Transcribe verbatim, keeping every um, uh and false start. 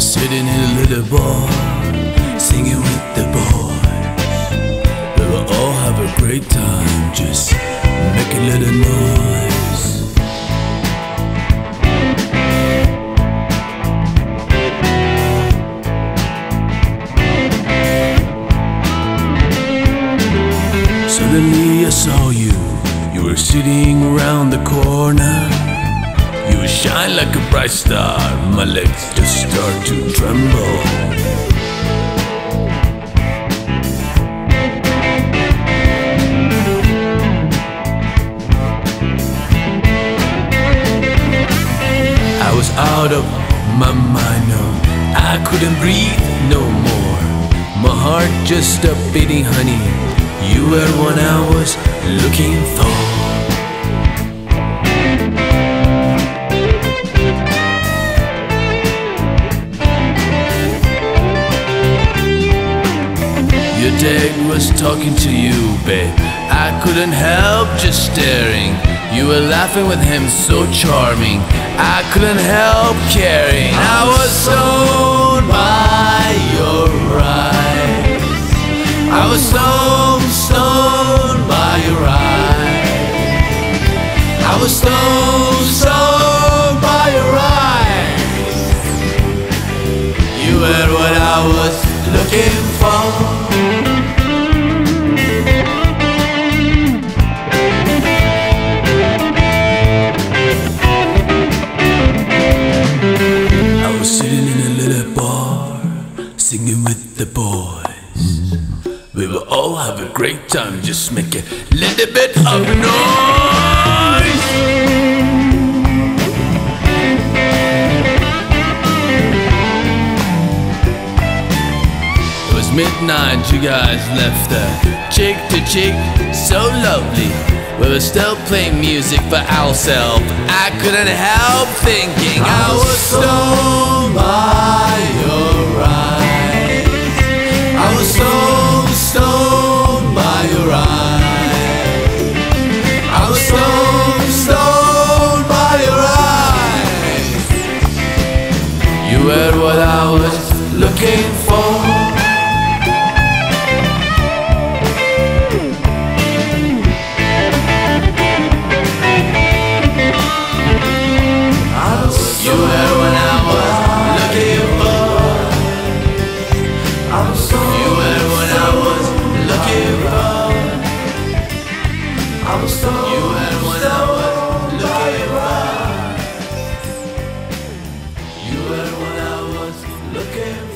Sitting in a little bar, singing with the boys. We will all have a great time, just make a little noise. Suddenly I saw you, you were sitting around the corner. You shine like a bright star, my legs just start to tremble. I was out of my mind, no, I couldn't breathe no more. My heart just stopped beating, honey, you were what I was looking for. Your dad was talking to you, babe, I couldn't help just staring. You were laughing with him, so charming, I couldn't help caring. I was sold by your eyes, I was so sold by your eyes, I was so sold by your eyes. You were what I was looking for. Singing with the boys, we will all have a great time, just make a little bit of noise. It was midnight, you guys left the cheek to cheek, so lovely. We were still playing music for ourselves, I couldn't help thinking I was so by your eyes. I was so stoned by your eyes, I was so stoned by your eyes. You were what I was looking for. You were what I was looking for. I was so I'm so you and when I was looking for. You and when I was looking for.